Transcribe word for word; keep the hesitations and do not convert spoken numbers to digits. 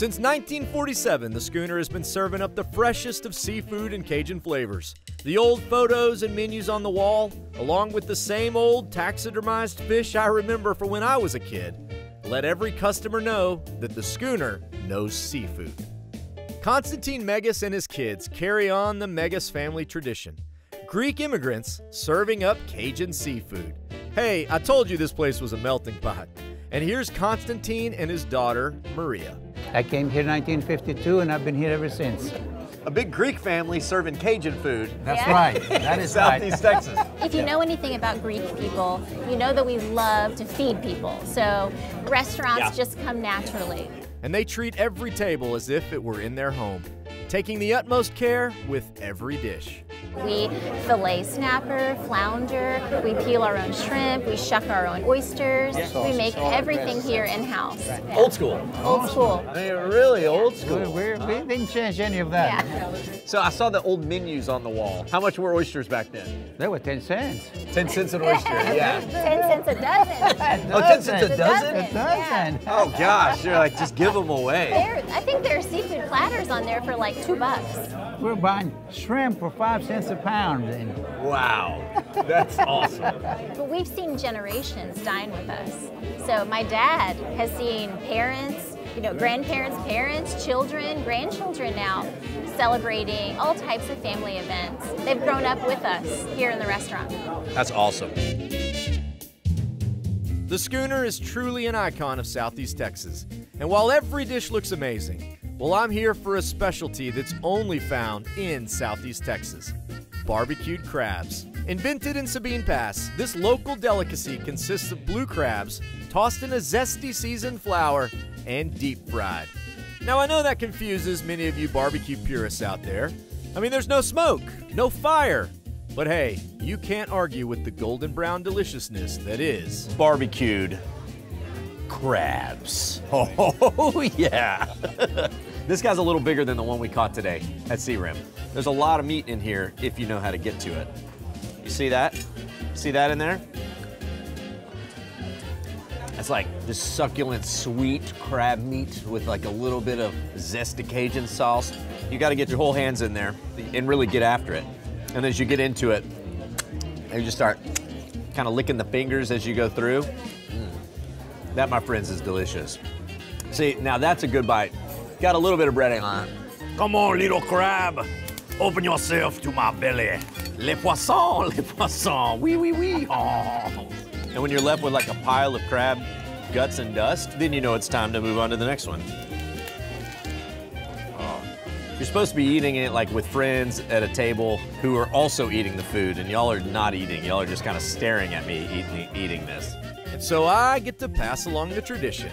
Since nineteen forty-seven, the Schooner has been serving up the freshest of seafood and Cajun flavors. The old photos and menus on the wall, along with the same old taxidermized fish I remember from when I was a kid, let every customer know that the Schooner knows seafood. Constantine Megas and his kids carry on the Megas family tradition. Greek immigrants serving up Cajun seafood. Hey, I told you this place was a melting pot. And here's Constantine and his daughter, Maria. I came here in nineteen fifty-two and I've been here ever since. A big Greek family serving Cajun food. That's yeah. right. That is Southeast right. Texas. If you yeah. know anything about Greek people, you know that we love to feed people. So restaurants yeah. just come naturally. And they treat every table as if it were in their home, taking the utmost care with every dish. We fillet snapper, flounder, we peel our own shrimp, we shuck our own oysters, yeah. we make everything here in-house. Right. Yeah. Old school. Old school. They're really old school. We're, we didn't change any of that. Yeah. So I saw the old menus on the wall. How much were oysters back then? They were ten cents. ten cents an oyster, yeah. ten cents a dozen. Oh, ten cents a dozen? A dozen. Yeah. Oh gosh, you're like, just give them away. They're, I think there are seafood platters on there for like two bucks. We're buying shrimp for five cents a pound. And wow, that's awesome. But we've seen generations dine with us. So my dad has seen parents, you know, grandparents, parents, children, grandchildren now celebrating all types of family events. They've grown up with us here in the restaurant. That's awesome. The Schooner is truly an icon of Southeast Texas. And while every dish looks amazing, well, I'm here for a specialty that's only found in Southeast Texas, barbecued crabs. Invented in Sabine Pass, this local delicacy consists of blue crabs tossed in a zesty seasoned flour and deep fried. Now, I know that confuses many of you barbecue purists out there. I mean, there's no smoke, no fire, but hey, you can't argue with the golden brown deliciousness that is barbecued crabs. Oh, yeah. This guy's a little bigger than the one we caught today at Sea Rim. There's a lot of meat in here if you know how to get to it. You see that? See that in there? It's like this succulent, sweet crab meat with like a little bit of zesty Cajun sauce. You gotta get your whole hands in there and really get after it. And as you get into it, you just start kind of licking the fingers as you go through. Mm. That, my friends, is delicious. See, now that's a good bite. Got a little bit of breading on it. Come on, little crab. Open yourself to my belly. Le poisson, le poisson, oui, oui, oui. Oh. And when you're left with like a pile of crab guts and dust, then you know it's time to move on to the next one. Oh. You're supposed to be eating it like with friends at a table who are also eating the food, and y'all are not eating. Y'all are just kind of staring at me eating, eating this. And so I get to pass along the tradition.